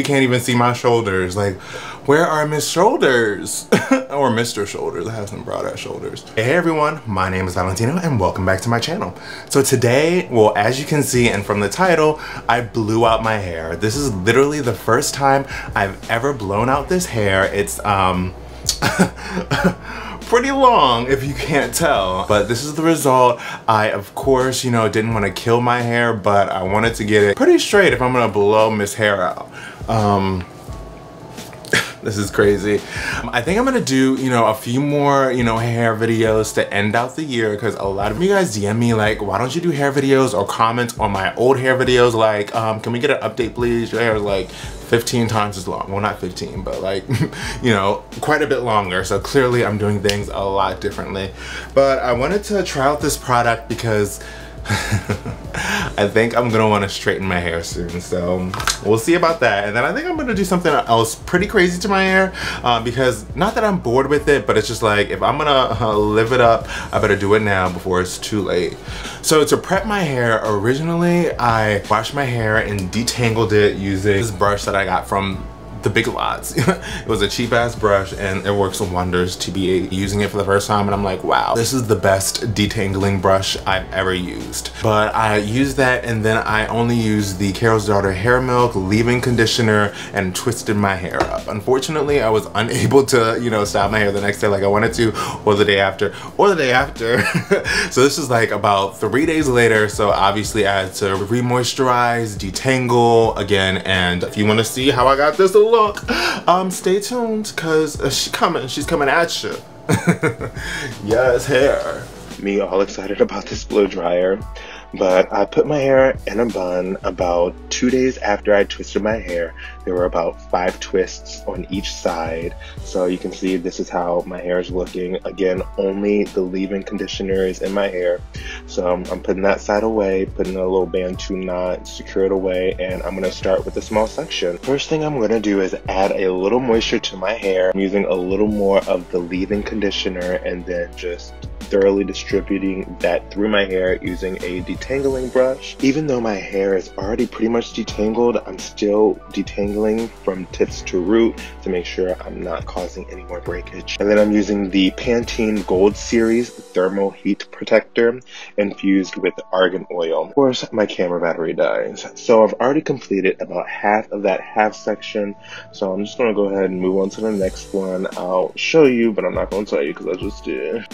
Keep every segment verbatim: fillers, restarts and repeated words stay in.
You can't even see my shoulders. Like, where are Miss Shoulders? Or Mister Shoulders. I have some broad ass shoulders. Hey everyone, my name is Valentino and welcome back to my channel. So today, well, as you can see and from the title, I blew out my hair. This is literally the first time I've ever blown out this hair. It's um pretty long if you can't tell, but this is the result. I, of course, you know, didn't want to kill my hair, but I wanted to get it pretty straight if I'm gonna blow Miss Hair out. Um, this is crazy. Um, I think I'm gonna do, you know, a few more, you know, hair videos to end out the year, because a lot of you guys D M me like, why don't you do hair videos, or comment on my old hair videos like, um, can we get an update please? Your hair is like fifteen times as long. Well, not fifteen, but like, you know, quite a bit longer. So clearly I'm doing things a lot differently. But I wanted to try out this product because I think I'm gonna want to straighten my hair soon, so we'll see about that. And then I think I'm gonna do something else pretty crazy to my hair, uh, because not that I'm bored with it, but it's just like, if I'm gonna uh, live it up, I better do it now before it's too late. So to prep my hair, originally I washed my hair and detangled it using this brush that I got from The Big Lots. It was a cheap ass brush and it works wonders, T B A. Using it for the first time and I'm like, wow, this is the best detangling brush I've ever used. But I used that and then I only used the Carol's Daughter Hair Milk leave-in conditioner and twisted my hair up. Unfortunately, I was unable to, you know, style my hair the next day like I wanted to, or the day after, or the day after. So this is like about three days later. So obviously I had to re-moisturize, detangle again. And if you want to see how I got this a look, um, stay tuned, cause uh, she coming, she's coming at you. Yes, hair. Me all excited about this blow dryer, but I put my hair in a bun about two days after I twisted my hair. There were about five twists on each side. So you can see this is how my hair is looking. Again, only the leave-in conditioner is in my hair. So I'm putting that side away, putting a little Bantu knot, secure it away, and I'm gonna start with a small section. First thing I'm gonna do is add a little moisture to my hair. I'm using a little more of the leave-in conditioner and then just thoroughly distributing that through my hair using a detangling brush. Even though my hair is already pretty much detangled, I'm still detangling from tips to root to make sure I'm not causing any more breakage. And then I'm using the Pantene Gold Series Thermal Heat Protector infused with argan oil. Of course, my camera battery dies. So I've already completed about half of that half section. So I'm just gonna go ahead and move on to the next one. I'll show you, but I'm not gonna tell you because I just did.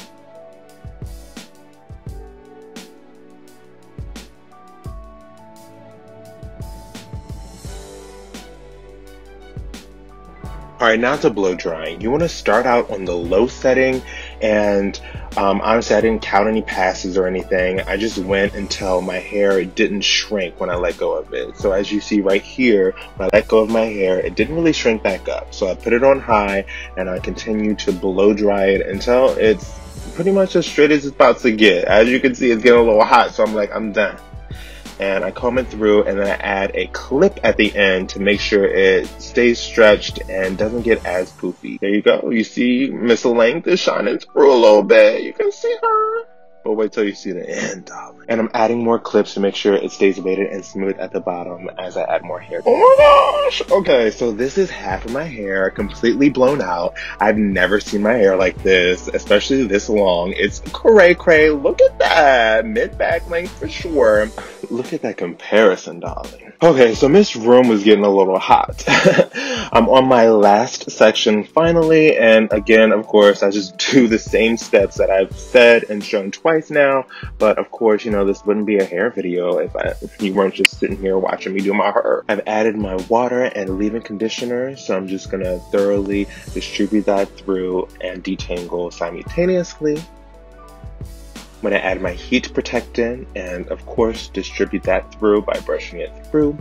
Alright, now to blow drying. You want to start out on the low setting, and um, honestly I didn't count any passes or anything. I just went until my hair didn't shrink when I let go of it. So as you see right here, when I let go of my hair, it didn't really shrink back up. So I put it on high and I continue to blow dry it until it's pretty much as straight as it's about to get. As you can see, it's getting a little hot, so I'm like, I'm done. And I comb it through and then I add a clip at the end to make sure it stays stretched and doesn't get as poofy. There you go. You see Miss Length is shining through a little bit. You can see her. But wait till you see the end, darling. And I'm adding more clips to make sure it stays weighted and smooth at the bottom as I add more hair. Oh my gosh! Okay, so this is half of my hair completely blown out. I've never seen my hair like this, especially this long. It's cray cray. Look at that. Mid-back length for sure. Look at that comparison, darling. Okay, so Miss Room was getting a little hot. I'm on my last section finally, and again, of course, I just do the same steps that I've said and shown twice now, but of course, you know, this wouldn't be a hair video if, I, if you weren't just sitting here watching me do my hair. I've added my water and leave-in conditioner, so I'm just gonna thoroughly distribute that through and detangle simultaneously. I'm gonna add my heat protectant and of course distribute that through by brushing it through.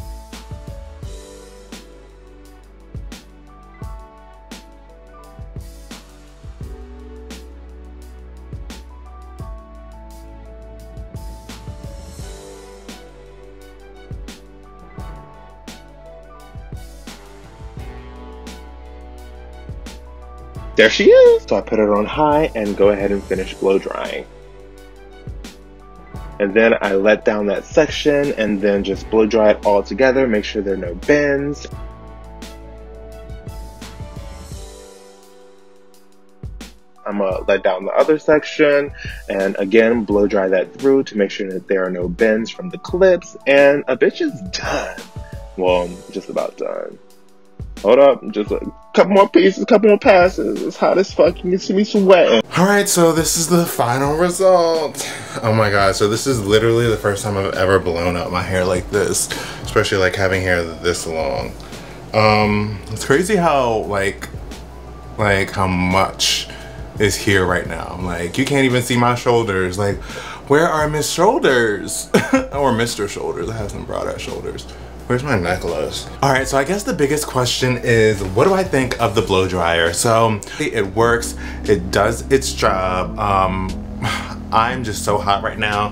There she is! So I put it on high and go ahead and finish blow drying. And then I let down that section and then just blow dry it all together, make sure there are no bends. I'm gonna let down the other section and again blow dry that through to make sure that there are no bends from the clips, and a bitch is done. Well, just about done. Hold up, just a couple more pieces, a couple more passes. It's hot as fuck, you can see me sweating. All right, so this is the final result. Oh my God, so this is literally the first time I've ever blown up my hair like this, especially like having hair this long. Um, it's crazy how like, like how much is here right now. I'm like, you can't even see my shoulders. Like, where are Miss Shoulders? Or Mister Shoulders, I have some broad ass shoulders. Where's my necklace? All right, so I guess the biggest question is, what do I think of the blow dryer? So it works, it does its job. Um, I'm just so hot right now.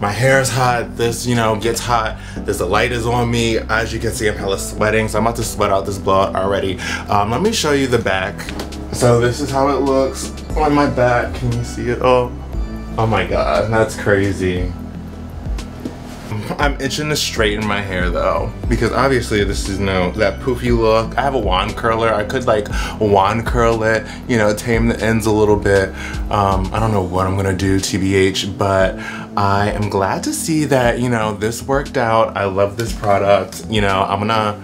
My hair is hot, this, you know, gets hot. This, the light is on me. As you can see, I'm hella sweating, so I'm about to sweat out this blowout already. Um, let me show you the back. So this is how it looks on my back. Can you see it all? Oh, oh my God, that's crazy. I'm itching to straighten my hair though, because obviously this is no that poofy look. I have a wand curler. I could like wand curl it, you know, tame the ends a little bit. Um, I don't know what I'm gonna do, T B H, but I am glad to see that, you know, this worked out. I love this product. You know, I'm gonna,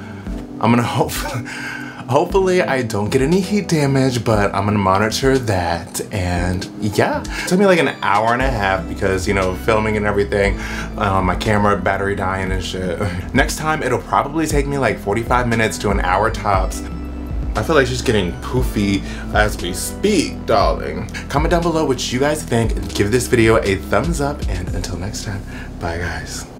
I'm gonna hope, hopefully I don't get any heat damage, but I'm gonna monitor that. And yeah, it took me like an hour and a half because, you know, filming and everything, um, my camera battery dying and shit. Next time, it'll probably take me like forty-five minutes to an hour tops. I feel like she's getting poofy as we speak, darling. Comment down below what you guys think and give this video a thumbs up, and until next time, bye guys.